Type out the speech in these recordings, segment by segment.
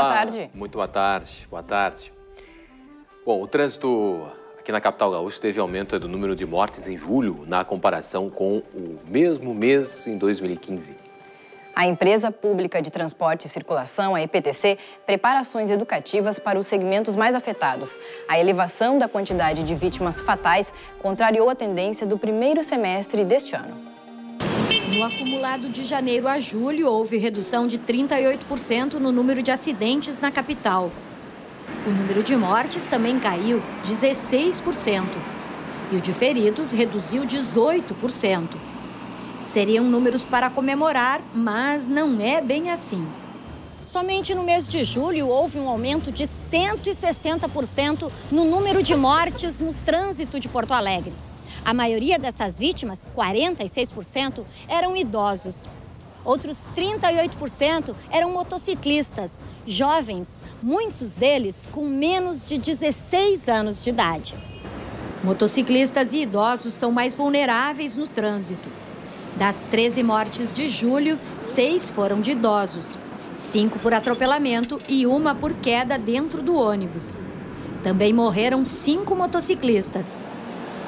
Boa tarde. Muito boa tarde, boa tarde. Bom, o trânsito aqui na capital gaúcha teve aumento do número de mortes em julho na comparação com o mesmo mês em 2015. A empresa pública de transporte e circulação, a EPTC, prepara ações educativas para os segmentos mais afetados. A elevação da quantidade de vítimas fatais contrariou a tendência do primeiro semestre deste ano. No acumulado de janeiro a julho, houve redução de 38% no número de acidentes na capital. O número de mortes também caiu 16% e o de feridos reduziu 18%. Seriam números para comemorar, mas não é bem assim. Somente no mês de julho houve um aumento de 160% no número de mortes no trânsito de Porto Alegre. A maioria dessas vítimas, 46%, eram idosos. Outros 38% eram motociclistas, jovens, muitos deles com menos de 16 anos de idade. Motociclistas e idosos são mais vulneráveis no trânsito. Das 13 mortes de julho, 6 foram de idosos, 5 por atropelamento e 1 por queda dentro do ônibus. Também morreram 5 motociclistas.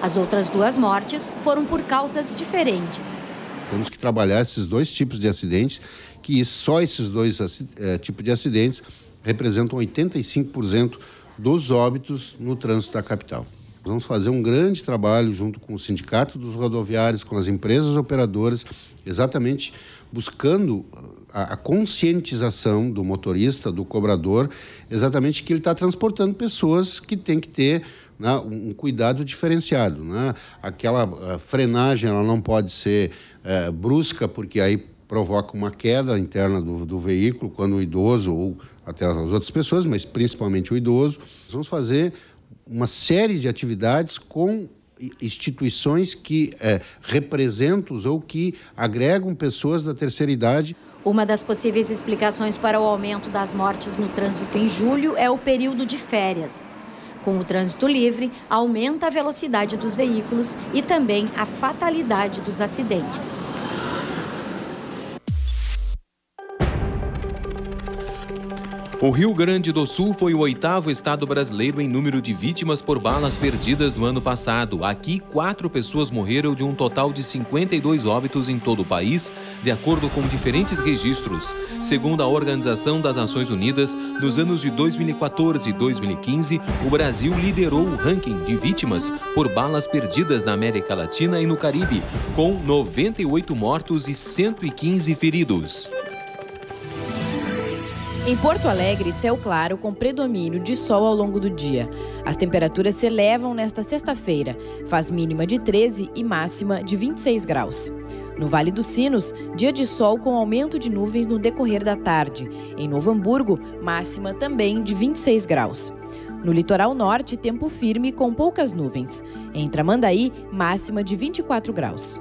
As outras 2 mortes foram por causas diferentes. Temos que trabalhar esses 2 tipos de acidentes, que só esses 2 tipos de acidentes representam 85% dos óbitos no trânsito da capital. Vamos fazer um grande trabalho junto com o Sindicato dos Rodoviários, com as empresas operadoras, exatamente buscando a conscientização do motorista, do cobrador, exatamente que ele está transportando pessoas que tem que ter, né, um cuidado diferenciado, né? Aquela frenagem, ela não pode ser brusca, porque aí provoca uma queda interna do veículo, quando o idoso ou até as outras pessoas, mas principalmente o idoso. Vamos fazer uma série de atividades com instituições que representam ou que agregam pessoas da terceira idade. Uma das possíveis explicações para o aumento das mortes no trânsito em julho é o período de férias. Com o trânsito livre, aumenta a velocidade dos veículos e também a fatalidade dos acidentes. O Rio Grande do Sul foi o 8º estado brasileiro em número de vítimas por balas perdidas no ano passado. Aqui, 4 pessoas morreram de um total de 52 óbitos em todo o país, de acordo com diferentes registros. Segundo a Organização das Nações Unidas, nos anos de 2014 e 2015, o Brasil liderou o ranking de vítimas por balas perdidas na América Latina e no Caribe, com 98 mortos e 115 feridos. Em Porto Alegre, céu claro com predomínio de sol ao longo do dia. As temperaturas se elevam nesta sexta-feira. Faz mínima de 13 e máxima de 26 graus. No Vale dos Sinos, dia de sol com aumento de nuvens no decorrer da tarde. Em Novo Hamburgo, máxima também de 26 graus. No litoral norte, tempo firme com poucas nuvens. Em Tramandaí, máxima de 24 graus.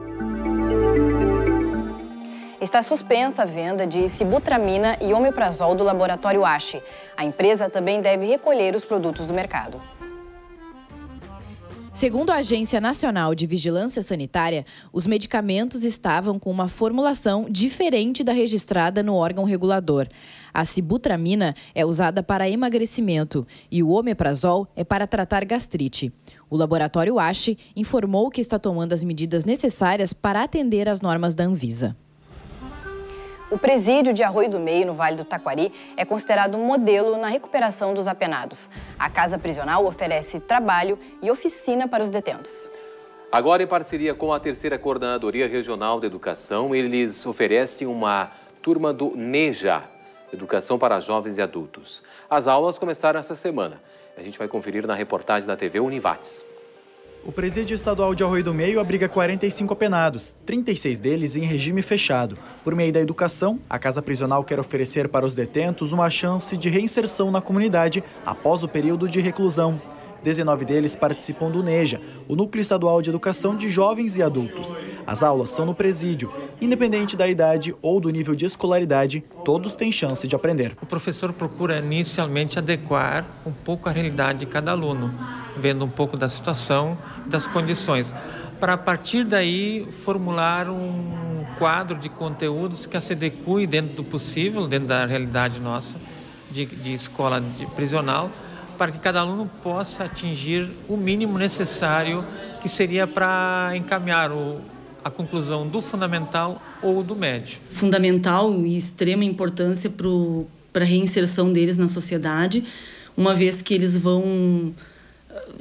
Está suspensa a venda de sibutramina e omeprazol do laboratório Ache. A empresa também deve recolher os produtos do mercado. Segundo a Agência Nacional de Vigilância Sanitária, os medicamentos estavam com uma formulação diferente da registrada no órgão regulador. A sibutramina é usada para emagrecimento e o omeprazol é para tratar gastrite. O laboratório Ache informou que está tomando as medidas necessárias para atender às normas da Anvisa. O presídio de Arroio do Meio, no Vale do Taquari, é considerado um modelo na recuperação dos apenados. A casa prisional oferece trabalho e oficina para os detentos. Agora, em parceria com a 3ª Coordenadoria Regional da Educação, eles oferecem uma turma do NEJA, Educação para Jovens e Adultos. As aulas começaram essa semana. A gente vai conferir na reportagem da TV Univates. O presídio estadual de Arroio do Meio abriga 45 apenados, 36 deles em regime fechado. Por meio da educação, a casa prisional quer oferecer para os detentos uma chance de reinserção na comunidade após o período de reclusão. 19 deles participam do NEJA, o Núcleo Estadual de Educação de Jovens e Adultos. As aulas são no presídio. Independente da idade ou do nível de escolaridade, todos têm chance de aprender. O professor procura inicialmente adequar um pouco a realidade de cada aluno, vendo um pouco da situação e das condições, para a partir daí formular um quadro de conteúdos que se adeque dentro do possível, dentro da realidade nossa, de escola prisional, para que cada aluno possa atingir o mínimo necessário, que seria para encaminhar a conclusão do fundamental ou do médio. Fundamental e extrema importância para a reinserção deles na sociedade, uma vez que eles vão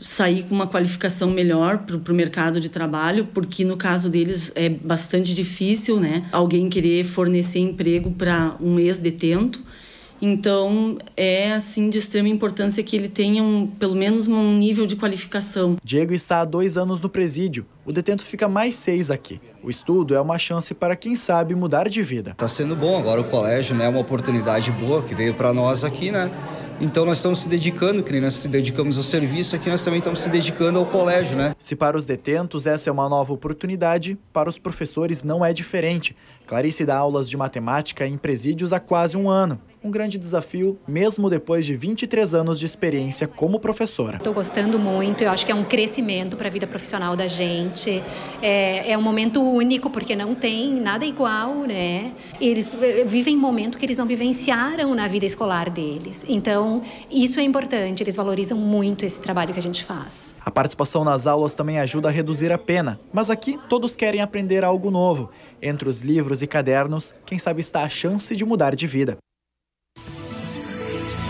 sair com uma qualificação melhor para o mercado de trabalho, porque no caso deles é bastante difícil, né, alguém querer fornecer emprego para um ex-detento. Então, é assim de extrema importância que ele tenha pelo menos um nível de qualificação. Diego está há 2 anos no presídio. O detento fica mais 6 aqui. O estudo é uma chance para quem sabe mudar de vida. Está sendo bom agora o colégio, né? É uma oportunidade boa que veio para nós aqui, né? Então nós estamos se dedicando, que nós se dedicamos ao serviço, aqui nós também estamos se dedicando ao colégio, né? Se para os detentos essa é uma nova oportunidade, para os professores não é diferente. Clarice dá aulas de matemática em presídios há quase 1 ano. Um grande desafio, mesmo depois de 23 anos de experiência como professora. Estou gostando muito, eu acho que é um crescimento para a vida profissional da gente. É um momento único, porque não tem nada igual, né? Eles vivem momento que eles não vivenciaram na vida escolar deles. Então, isso é importante, eles valorizam muito esse trabalho que a gente faz. A participação nas aulas também ajuda a reduzir a pena, mas aqui todos querem aprender algo novo. Entre os livros e cadernos, quem sabe está a chance de mudar de vida.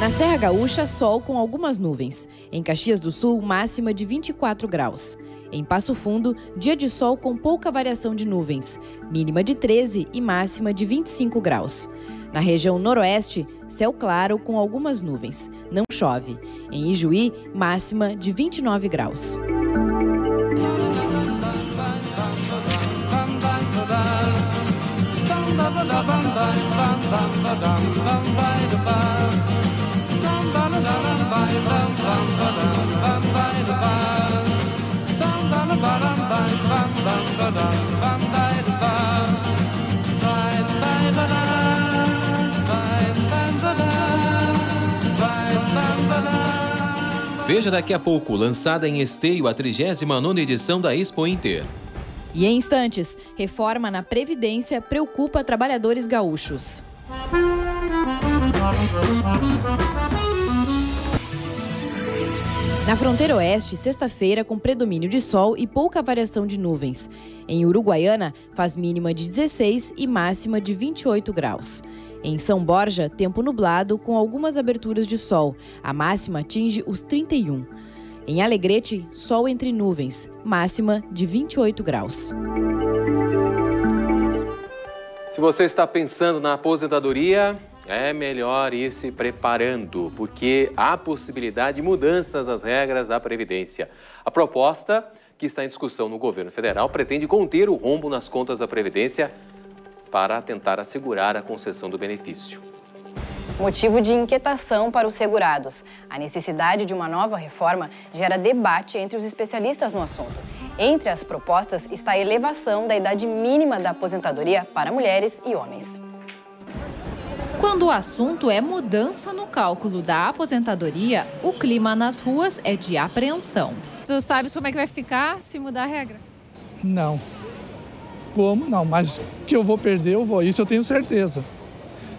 Na Serra Gaúcha, sol com algumas nuvens. Em Caxias do Sul, máxima de 24 graus. Em Passo Fundo, dia de sol com pouca variação de nuvens. Mínima de 13 e máxima de 25 graus. Na região noroeste, céu claro com algumas nuvens. Não chove. Em Ijuí, máxima de 29 graus. Veja daqui a pouco, lançada em Esteio, a 39ª edição da Expointer. E em instantes, reforma na Previdência preocupa trabalhadores gaúchos. Na fronteira oeste, sexta-feira, com predomínio de sol e pouca variação de nuvens. Em Uruguaiana, faz mínima de 16 e máxima de 28 graus. Em São Borja, tempo nublado com algumas aberturas de sol. A máxima atinge os 31. Em Alegrete, sol entre nuvens, máxima de 28 graus. Se você está pensando na aposentadoria, é melhor ir se preparando, porque há possibilidade de mudanças nas regras da Previdência. A proposta, que está em discussão no governo federal, pretende conter o rombo nas contas da Previdência para tentar assegurar a concessão do benefício. Motivo de inquietação para os segurados. A necessidade de uma nova reforma gera debate entre os especialistas no assunto. Entre as propostas está a elevação da idade mínima da aposentadoria para mulheres e homens. Quando o assunto é mudança no cálculo da aposentadoria, o clima nas ruas é de apreensão. Tu sabes como é que vai ficar se mudar a regra? Não. Como não? Mas que eu vou perder, eu vou. Isso eu tenho certeza.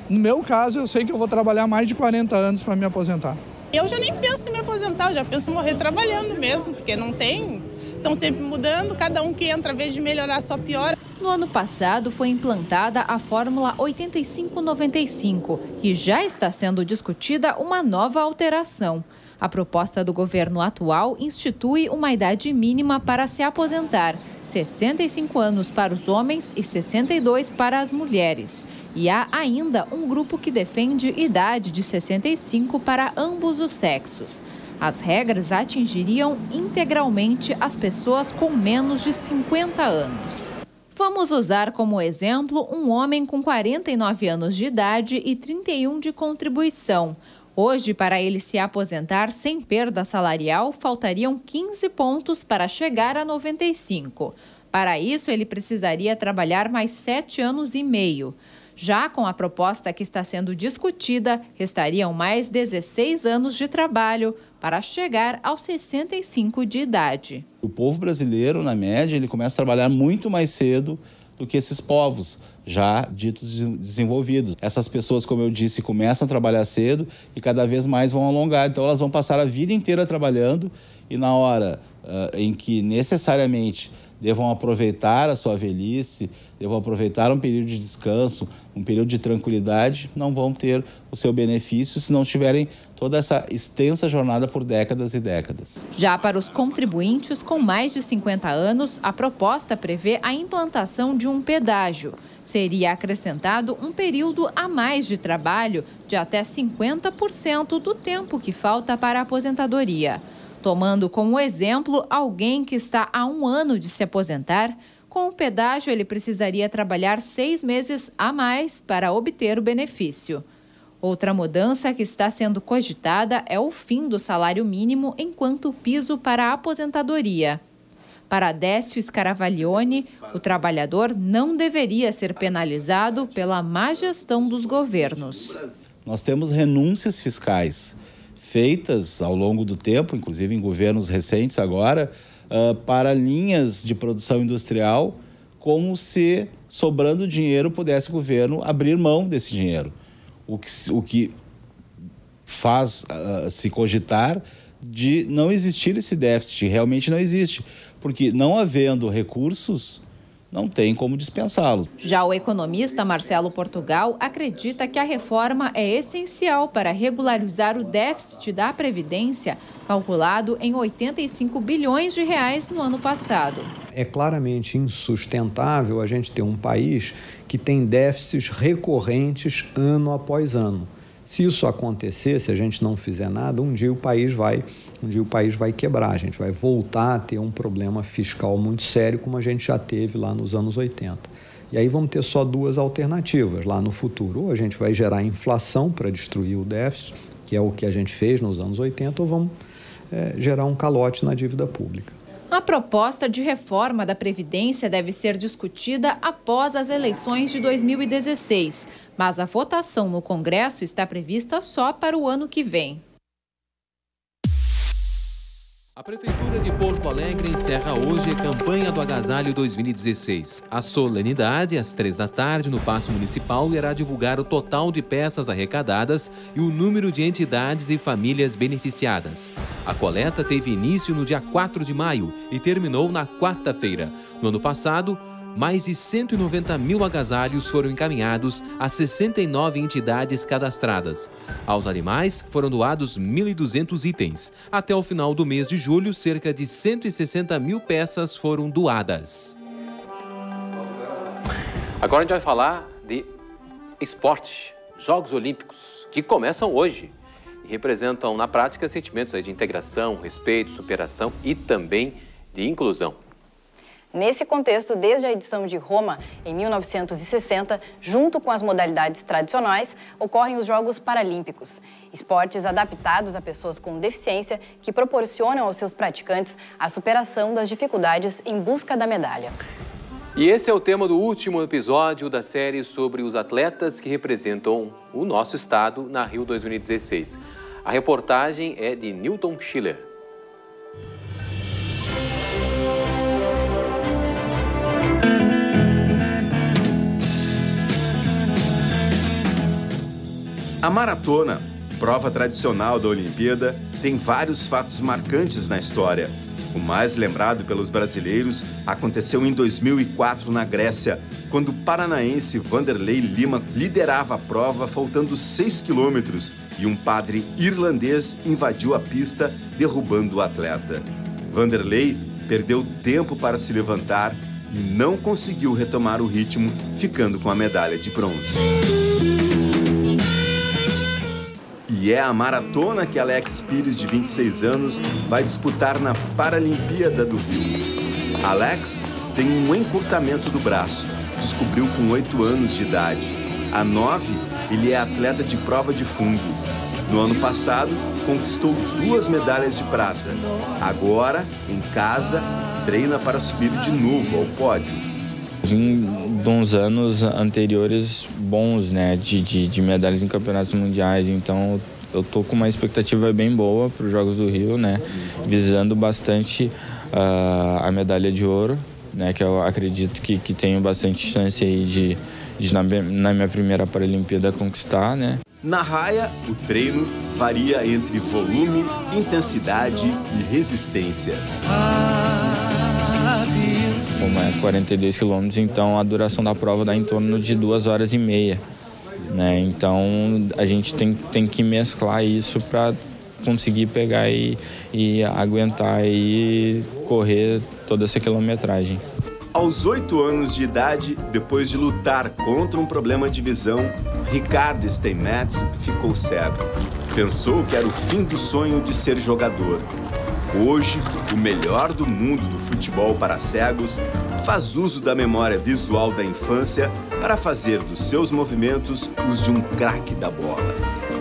No meu caso, eu sei que eu vou trabalhar mais de 40 anos para me aposentar. Eu já nem penso em me aposentar, eu já penso em morrer trabalhando mesmo, porque não tem. Estão sempre mudando, cada um que entra, ao invés de melhorar, só piora. No ano passado, foi implantada a Fórmula 8595 e já está sendo discutida uma nova alteração. A proposta do governo atual institui uma idade mínima para se aposentar, 65 anos para os homens e 62 para as mulheres. E há ainda um grupo que defende idade de 65 para ambos os sexos. As regras atingiriam integralmente as pessoas com menos de 50 anos. Vamos usar como exemplo um homem com 49 anos de idade e 31 de contribuição. Hoje, para ele se aposentar sem perda salarial, faltariam 15 pontos para chegar a 95. Para isso, ele precisaria trabalhar mais 7,5 anos. Já com a proposta que está sendo discutida, restariam mais 16 anos de trabalho para chegar aos 65 de idade. O povo brasileiro, na média, ele começa a trabalhar muito mais cedo do que esses povos. já ditos desenvolvidos. Essas pessoas, como eu disse, começam a trabalhar cedo e cada vez mais vão alongar. Então, elas vão passar a vida inteira trabalhando e na hora em que necessariamente devam aproveitar a sua velhice, devam aproveitar um período de descanso, um período de tranquilidade, não vão ter o seu benefício se não tiverem toda essa extensa jornada por décadas e décadas. Já para os contribuintes com mais de 50 anos, a proposta prevê a implantação de um pedágio. Seria acrescentado um período a mais de trabalho de até 50% do tempo que falta para a aposentadoria. Tomando como exemplo alguém que está há um ano de se aposentar, com o pedágio ele precisaria trabalhar 6 meses a mais para obter o benefício. Outra mudança que está sendo cogitada é o fim do salário mínimo enquanto piso para a aposentadoria. Para Décio Scaravaglione, o trabalhador não deveria ser penalizado pela má gestão dos governos. Nós temos renúncias fiscais feitas ao longo do tempo, inclusive em governos recentes agora, para linhas de produção industrial, como se, sobrando dinheiro, pudesse o governo abrir mão desse dinheiro. O que faz se cogitar de não existir esse déficit, realmente não existe, porque não havendo recursos, não tem como dispensá-los. Já o economista Marcelo Portugal acredita que a reforma é essencial para regularizar o déficit da Previdência, calculado em 85 bilhões de reais no ano passado. É claramente insustentável a gente ter um país que tem déficits recorrentes ano após ano. Se isso acontecer, se a gente não fizer nada, um dia o país vai quebrar, a gente vai voltar a ter um problema fiscal muito sério, como a gente já teve lá nos anos 80. E aí vamos ter só duas alternativas lá no futuro. Ou a gente vai gerar inflação para destruir o déficit, que é o que a gente fez nos anos 80, ou vamos gerar um calote na dívida pública. A proposta de reforma da Previdência deve ser discutida após as eleições de 2016, mas a votação no Congresso está prevista só para o ano que vem. A Prefeitura de Porto Alegre encerra hoje a campanha do Agasalho 2016. A solenidade, às 3 da tarde, no Paço Municipal, irá divulgar o total de peças arrecadadas e o número de entidades e famílias beneficiadas. A coleta teve início no dia 4 de maio e terminou na quarta-feira. No ano passado, mais de 190 mil agasalhos foram encaminhados a 69 entidades cadastradas. Aos animais foram doados 1.200 itens. Até o final do mês de julho, cerca de 160 mil peças foram doadas. Agora a gente vai falar de esporte, Jogos Olímpicos, que começam hoje e representam na prática sentimentos de integração, respeito, superação e também de inclusão. Nesse contexto, desde a edição de Roma, em 1960, junto com as modalidades tradicionais, ocorrem os Jogos Paralímpicos, esportes adaptados a pessoas com deficiência que proporcionam aos seus praticantes a superação das dificuldades em busca da medalha. E esse é o tema do último episódio da série sobre os atletas que representam o nosso estado na Rio 2016. A reportagem é de Newton Schiller. A maratona, prova tradicional da Olimpíada, tem vários fatos marcantes na história. O mais lembrado pelos brasileiros aconteceu em 2004 na Grécia, quando o paranaense Vanderlei Lima liderava a prova faltando 6 quilômetros e um padre irlandês invadiu a pista, derrubando o atleta. Vanderlei perdeu tempo para se levantar e não conseguiu retomar o ritmo, ficando com a medalha de bronze. E é a maratona que Alex Pires, de 26 anos, vai disputar na Paralimpíada do Rio. Alex tem um encurtamento do braço, descobriu com 8 anos de idade. Há 9, ele é atleta de prova de fundo. No ano passado, conquistou 2 medalhas de prata. Agora, em casa, treina para subir de novo ao pódio. Vim de uns anos anteriores bons, né, de medalhas em campeonatos mundiais, então eu tô com uma expectativa bem boa para os Jogos do Rio, né, visando bastante a medalha de ouro, né, que eu acredito que tenho bastante chance aí de na minha primeira Paralimpíada conquistar, né? Na raia, o treino varia entre volume, intensidade e resistência. Como é 42 quilômetros, então a duração da prova dá em torno de 2 horas e meia. Né? Então a gente tem que mesclar isso para conseguir pegar e aguentar e correr toda essa quilometragem. Aos 8 anos de idade, depois de lutar contra um problema de visão, Ricardo Steinmetz ficou cego. Pensou que era o fim do sonho de ser jogador. Hoje, o melhor do mundo do futebol para cegos faz uso da memória visual da infância para fazer dos seus movimentos os de um craque da bola.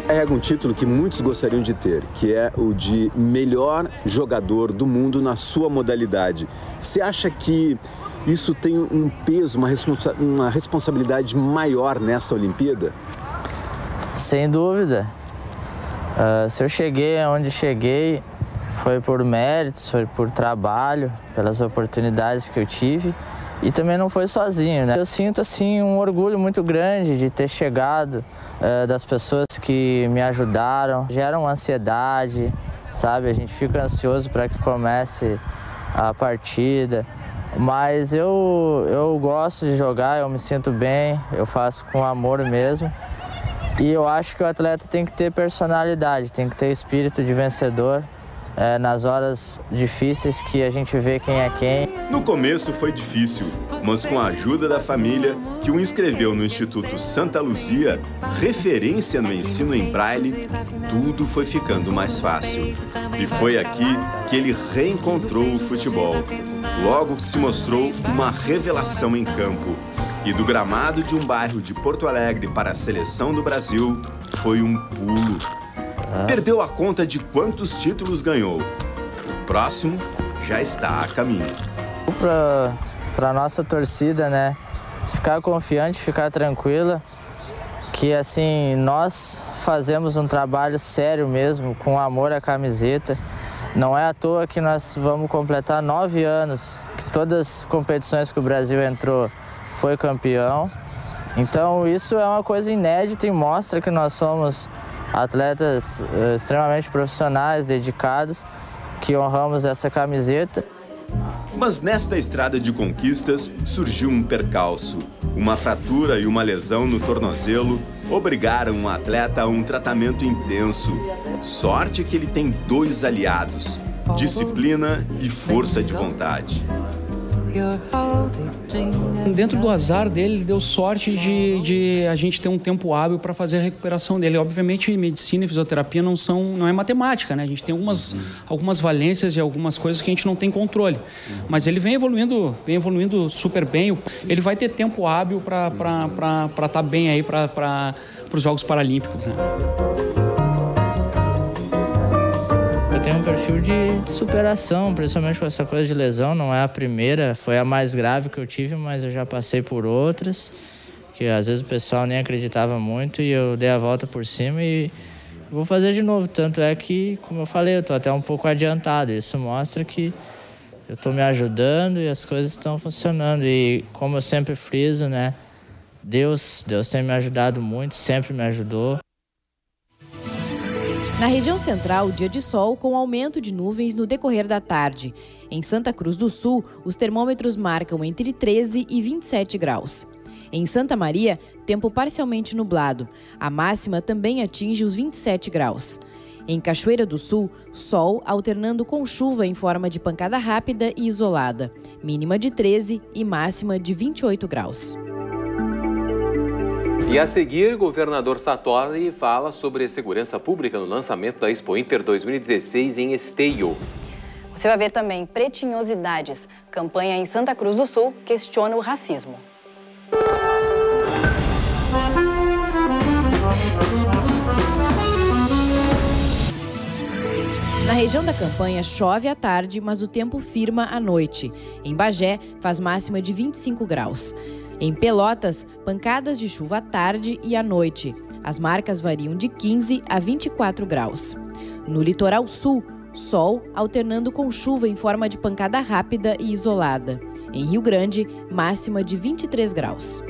Carrega um título que muitos gostariam de ter, que é o de melhor jogador do mundo na sua modalidade. Você acha que isso tem um peso, uma responsabilidade maior nesta Olimpíada? Sem dúvida. Se eu cheguei aonde cheguei, foi por méritos, foi por trabalho, pelas oportunidades que eu tive e também não foi sozinho, né? Eu sinto assim um orgulho muito grande de ter chegado, das pessoas que me ajudaram. Geram ansiedade, sabe? A gente fica ansioso para que comece a partida. Mas eu gosto de jogar, eu me sinto bem, eu faço com amor mesmo. E eu acho que o atleta tem que ter personalidade, tem que ter espírito de vencedor nas horas difíceis que a gente vê quem é quem. No começo foi difícil, mas com a ajuda da família, que o inscreveu no Instituto Santa Luzia, referência no ensino em braille, tudo foi ficando mais fácil. E foi aqui que ele reencontrou o futebol. Logo se mostrou uma revelação em campo. E do gramado de um bairro de Porto Alegre para a seleção do Brasil, foi um pulo. Perdeu a conta de quantos títulos ganhou. O próximo já está a caminho. Para a nossa torcida, né? Ficar confiante, ficar tranquila. Que assim, nós fazemos um trabalho sério mesmo, com amor à camiseta. Não é à toa que nós vamos completar 9 anos, que todas as competições que o Brasil entrou foi campeão. Então isso é uma coisa inédita e mostra que nós somos atletas extremamente profissionais, dedicados, que honramos essa camiseta. Mas nesta estrada de conquistas surgiu um percalço. Uma fratura e uma lesão no tornozelo obrigaram um atleta a um tratamento intenso. Sorte que ele tem 2 aliados, disciplina e força de vontade. Dentro do azar dele, ele deu sorte de a gente ter um tempo hábil para fazer a recuperação dele. Obviamente, medicina e fisioterapia não é matemática, né? A gente tem algumas valências e algumas coisas que a gente não tem controle. Mas ele vem evoluindo super bem. Ele vai ter tempo hábil para estar bem aí para os Jogos Paralímpicos, né? Tem um perfil de superação, principalmente com essa coisa de lesão. Não é a primeira, foi a mais grave que eu tive, mas eu já passei por outras, que às vezes o pessoal nem acreditava muito e eu dei a volta por cima e vou fazer de novo. Tanto é que, como eu falei, eu estou até um pouco adiantado. Isso mostra que eu estou me ajudando e as coisas estão funcionando. E como eu sempre friso, né, Deus tem me ajudado muito, sempre me ajudou. Na região central, dia de sol com aumento de nuvens no decorrer da tarde. Em Santa Cruz do Sul, os termômetros marcam entre 13 e 27 graus. Em Santa Maria, tempo parcialmente nublado. A máxima também atinge os 27 graus. Em Cachoeira do Sul, sol alternando com chuva em forma de pancada rápida e isolada. Mínima de 13 e máxima de 28 graus. E a seguir, governador Sartori fala sobre segurança pública no lançamento da Expointer 2016 em Esteio. Você vai ver também Pretinhosidades, campanha em Santa Cruz do Sul, questiona o racismo. Na região da campanha, chove à tarde, mas o tempo firma à noite. Em Bagé, faz máxima de 25 graus. Em Pelotas, pancadas de chuva à tarde e à noite. As marcas variam de 15 a 24 graus. No litoral sul, sol alternando com chuva em forma de pancada rápida e isolada. Em Rio Grande, máxima de 23 graus.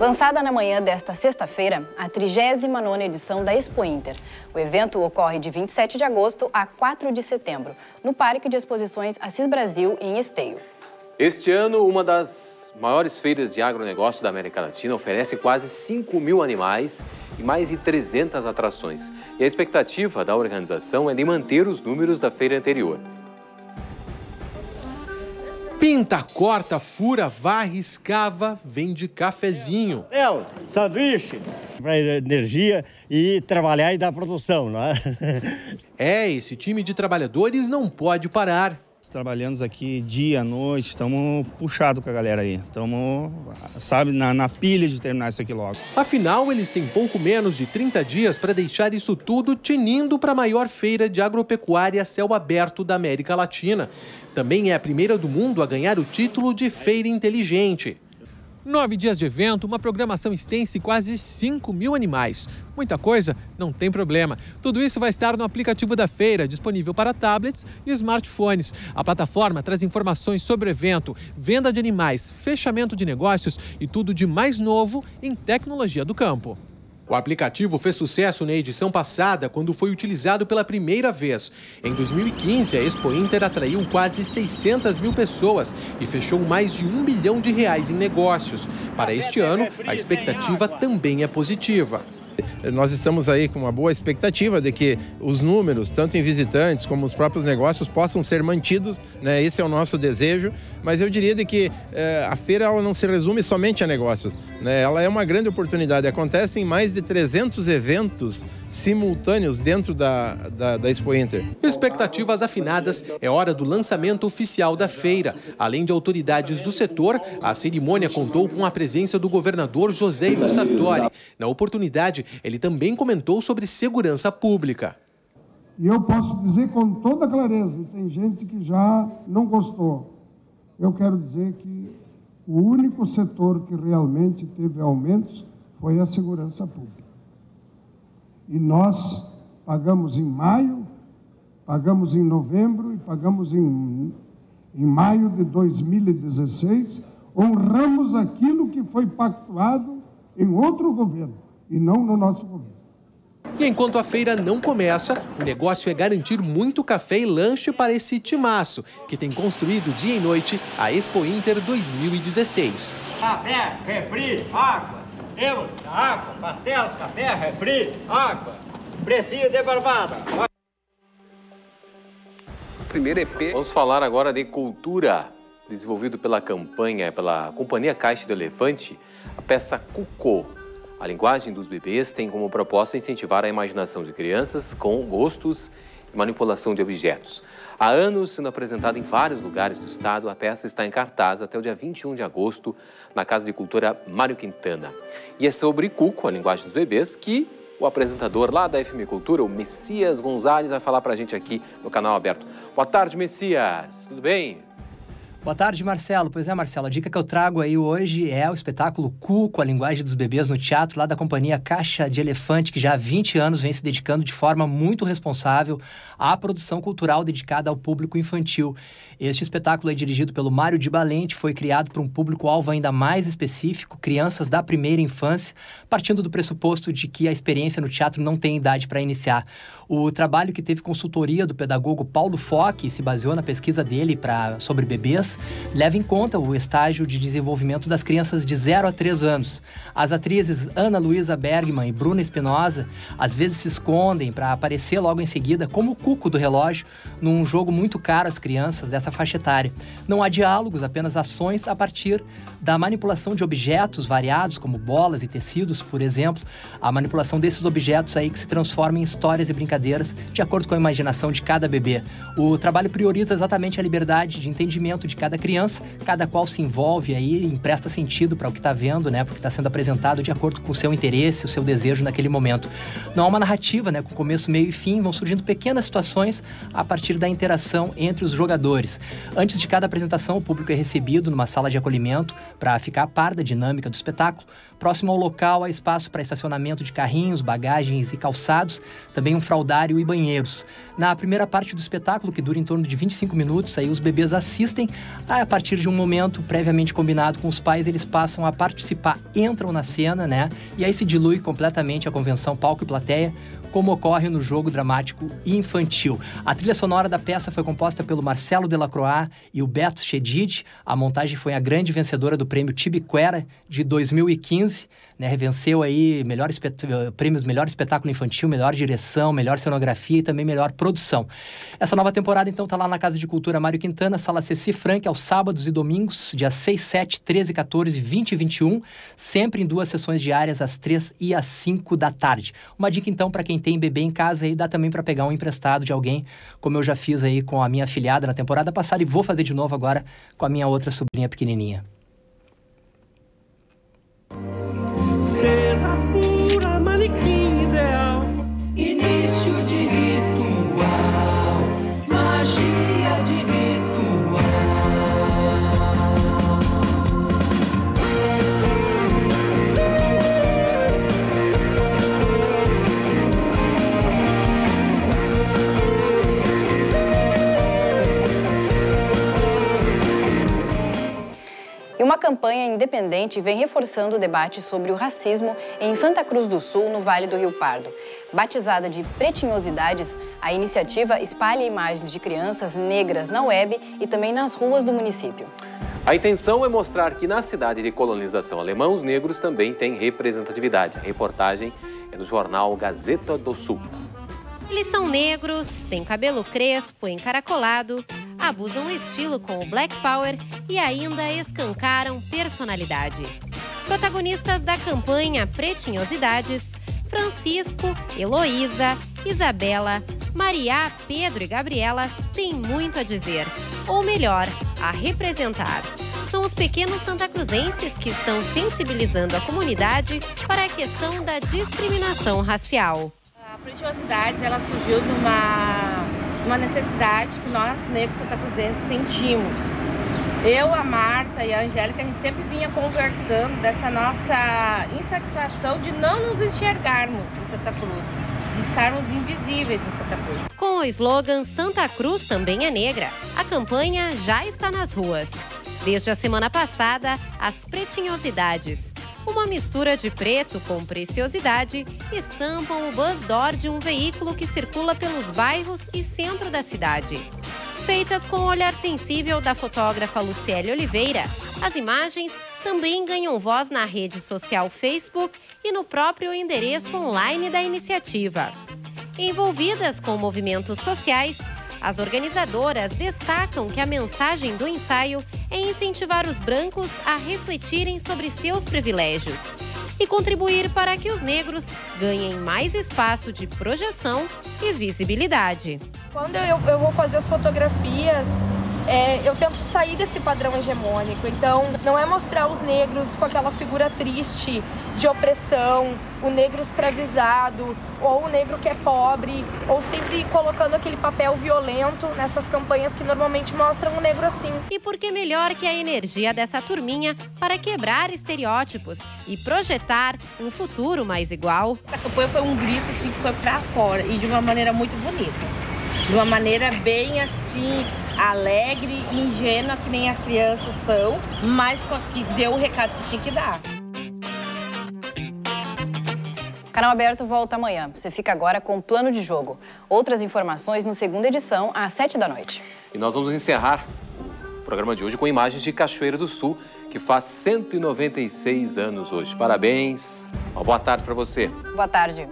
Lançada na manhã desta sexta-feira, a 39ª edição da Expointer. O evento ocorre de 27 de agosto a 4 de setembro, no Parque de Exposições Assis Brasil, em Esteio. Este ano, uma das maiores feiras de agronegócio da América Latina oferece quase 5.000 animais e mais de 300 atrações. E a expectativa da organização é de manter os números da feira anterior. Pinta, corta, fura, varre, escava, vende cafezinho. Sanduíche, para energia e trabalhar e dar produção, não é? É, esse time de trabalhadores não pode parar. Trabalhamos aqui dia, noite, estamos puxados com a galera aí. Estamos, sabe, na pilha de terminar isso aqui logo. Afinal, eles têm pouco menos de 30 dias para deixar isso tudo tinindo para a maior feira de agropecuária a céu aberto da América Latina. Também é a primeira do mundo a ganhar o título de Feira Inteligente. 9 dias de evento, uma programação extensa e quase 5.000 animais. Muita coisa? Não tem problema. Tudo isso vai estar no aplicativo da feira, disponível para tablets e smartphones. A plataforma traz informações sobre o evento, venda de animais, fechamento de negócios e tudo de mais novo em tecnologia do campo. O aplicativo fez sucesso na edição passada, quando foi utilizado pela primeira vez. Em 2015, a Expointer atraiu quase 600.000 pessoas e fechou mais de R$1 bilhão em negócios. Para este ano, a expectativa também é positiva. Nós estamos aí com uma boa expectativa de que os números, tanto em visitantes como os próprios negócios, possam ser mantidos, né? Esse é o nosso desejo, mas eu diria de que a feira ela não se resume somente a negócios, né? Ela é uma grande oportunidade. Acontecem mais de 300 eventos simultâneos dentro da Expointer. Expectativas afinadas, é hora do lançamento oficial da feira. Além de autoridades do setor, a cerimônia contou com a presença do governador José Ivo Sartori. Na oportunidade, ele também comentou sobre segurança pública. E eu posso dizer com toda clareza, tem gente que já não gostou. Eu quero dizer que o único setor que realmente teve aumentos foi a segurança pública. E nós pagamos em maio, pagamos em novembro e pagamos em maio de 2016, honramos aquilo que foi pactuado em outro governo. E não no nosso governo. E enquanto a feira não começa, o negócio é garantir muito café e lanche para esse timaço, que tem construído dia e noite a Expointer 2016. Café, refri, água. Eu, água, pastel, café, refri, água. Precinho de barbada. Primeiro EP. Vamos falar agora de cultura. Desenvolvido pela Companhia Caixa do Elefante, a peça Cucô. A linguagem dos bebês tem como proposta incentivar a imaginação de crianças com gostos e manipulação de objetos. Há anos sendo apresentada em vários lugares do estado, a peça está em cartaz até o dia 21 de agosto na Casa de Cultura Mário Quintana. E é sobre Cuco, a linguagem dos bebês, que o apresentador lá da FM Cultura, o Messias Gonzalez, vai falar pra gente aqui no Canal Aberto. Boa tarde, Messias. Tudo bem? Boa tarde, Marcelo. Pois é, Marcelo, a dica que eu trago aí hoje é o espetáculo Cuco, a linguagem dos bebês, no teatro lá da Companhia Caixa de Elefante, que já há 20 anos vem se dedicando de forma muito responsável à produção cultural dedicada ao público infantil. Este espetáculo é dirigido pelo Mário de Balente, foi criado para um público-alvo ainda mais específico, crianças da primeira infância, partindo do pressuposto de que a experiência no teatro não tem idade para iniciar. O trabalho, que teve consultoria do pedagogo Paulo Fock, se baseou na pesquisa dele sobre bebês, leva em conta o estágio de desenvolvimento das crianças de 0 a 3 anos. As atrizes Ana Luisa Bergman e Bruna Espinosa às vezes se escondem para aparecer logo em seguida, como o cuco do relógio, num jogo muito caro às crianças dessa faixa etária. Não há diálogos, apenas ações a partir da manipulação de objetos variados, como bolas e tecidos, por exemplo. A manipulação desses objetos aí que se transforma em histórias e brincadeiras de acordo com a imaginação de cada bebê. O trabalho prioriza exatamente a liberdade de entendimento de cada criança, cada qual se envolve aí, empresta sentido para o que está vendo, né, porque está sendo apresentado de acordo com o seu interesse, o seu desejo naquele momento. Não há uma narrativa, né, com começo, meio e fim, vão surgindo pequenas situações a partir da interação entre os jogadores. Antes de cada apresentação, o público é recebido numa sala de acolhimento para ficar a par da dinâmica do espetáculo. Próximo ao local, há espaço para estacionamento de carrinhos, bagagens e calçados, também um fraldário e banheiros. Na primeira parte do espetáculo, que dura em torno de 25 minutos, aí os bebês assistem. A partir de um momento previamente combinado com os pais, eles passam a participar, entram na cena, né? E aí se dilui completamente a convenção palco e plateia, como ocorre no jogo dramático infantil. A trilha sonora da peça foi composta pelo Marcelo Delacroix e o Beto Chedid. A montagem foi a grande vencedora do prêmio Tibiquera de 2015. Né, venceu aí prêmios melhor espetáculo infantil, melhor direção, melhor cenografia e também melhor produção. Essa nova temporada, então, está lá na Casa de Cultura Mário Quintana, sala Ceci Franck, aos sábados e domingos, dias 6, 7, 13, 14, 20 e 21, sempre em duas sessões diárias, às 3 e às 5 da tarde. Uma dica, então, para quem tem bebê em casa, aí dá também para pegar um emprestado de alguém, como eu já fiz aí com a minha afilhada na temporada passada e vou fazer de novo agora com a minha outra sobrinha pequenininha. Cena pura, manequim ideal, início de ritual, magia de ritual. E uma campanha independente vem reforçando o debate sobre o racismo em Santa Cruz do Sul, no Vale do Rio Pardo. Batizada de Pretinhosidades, a iniciativa espalha imagens de crianças negras na web e também nas ruas do município. A intenção é mostrar que na cidade de colonização alemã, os negros também têm representatividade. A reportagem é do jornal Gazeta do Sul. Eles são negros, têm cabelo crespo, encaracolado, abusam do estilo com o Black Power e ainda escancaram personalidade. Protagonistas da campanha Pretinhosidades, Francisco, Heloísa, Isabela, Maria, Pedro e Gabriela têm muito a dizer, ou melhor, a representar. São os pequenos santacruzenses que estão sensibilizando a comunidade para a questão da discriminação racial. A Pretinhosidades, ela surgiu de uma necessidade que nós, negros santacruzenses, sentimos. Eu, a Marta e a Angélica, a gente sempre vinha conversando dessa nossa insatisfação de não nos enxergarmos em Santa Cruz, de estarmos invisíveis em Santa Cruz. Com o slogan Santa Cruz também é negra, a campanha já está nas ruas. Desde a semana passada, as Pretinhosidades, uma mistura de preto com preciosidade, estampam o bus door de um veículo que circula pelos bairros e centro da cidade. Feitas com o olhar sensível da fotógrafa Lucélia Oliveira, as imagens também ganham voz na rede social Facebook e no próprio endereço online da iniciativa. Envolvidas com movimentos sociais, as organizadoras destacam que a mensagem do ensaio é incentivar os brancos a refletirem sobre seus privilégios e contribuir para que os negros ganhem mais espaço de projeção e visibilidade. Quando eu vou fazer as fotografias, eu tento sair desse padrão hegemônico. Então, não é mostrar os negros com aquela figura triste de opressão, o negro escravizado, ou o negro que é pobre, ou sempre colocando aquele papel violento nessas campanhas que normalmente mostram o negro assim. E por que melhor que a energia dessa turminha para quebrar estereótipos e projetar um futuro mais igual? A campanha foi um grito assim, que foi pra fora, e de uma maneira muito bonita. De uma maneira bem assim, alegre, ingênua, que nem as crianças são, mas que deu o recado que tinha que dar. Canal Aberto volta amanhã. Você fica agora com o Plano de Jogo. Outras informações no Segunda Edição, às 7 da noite. E nós vamos encerrar o programa de hoje com imagens de Cachoeira do Sul, que faz 196 anos hoje. Parabéns, uma boa tarde para você. Boa tarde.